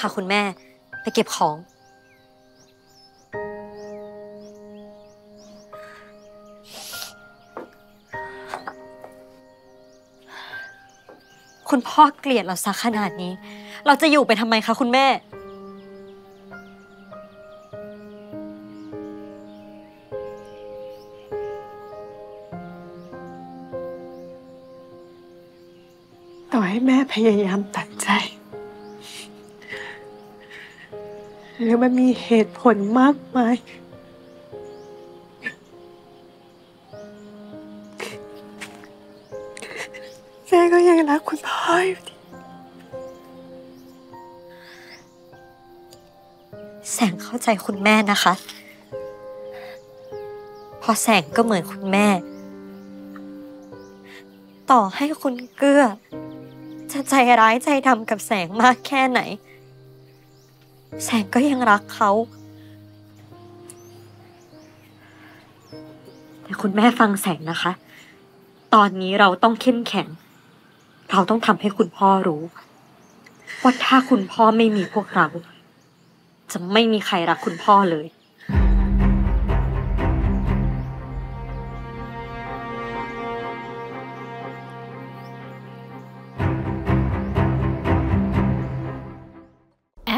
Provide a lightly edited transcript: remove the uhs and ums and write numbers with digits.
ค่ะคุณแม่ไปเก็บของคุณพ่อเกลียดเราซะขนาดนี้เราจะอยู่ไปทำไมคะคุณแม่ต่อให้แม่พยายามตัดใจหรือมันมีเหตุผลมากมายแม่ก็ยังรักคุณพ่ออยู่ดีแสงเข้าใจคุณแม่นะคะพอแสงก็เหมือนคุณแม่ต่อให้คุณเกื้อจะใจร้ายใจดำกับแสงมากแค่ไหนแสงก็ยังรักเขาแต่คุณแม่ฟังแสงนะคะตอนนี้เราต้องเข้มแข็งเราต้องทำให้คุณพ่อรู้ว่าถ้าคุณพ่อไม่มีพวกเราจะไม่มีใครรักคุณพ่อเลยแอ